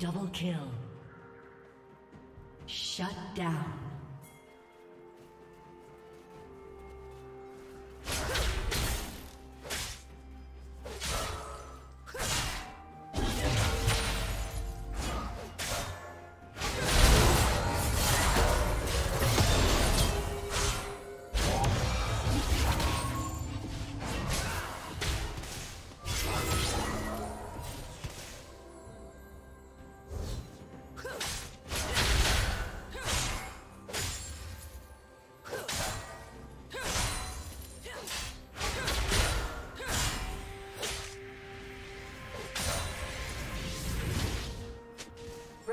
Double kill. Shut down. The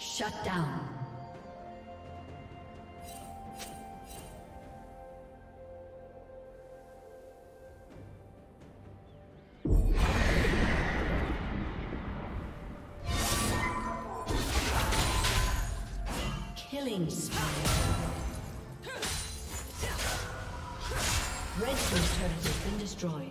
Shut down. Killing spree. Red Team's turret has been destroyed.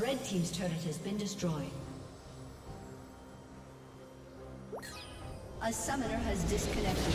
Red team's turret has been destroyed. A summoner has disconnected.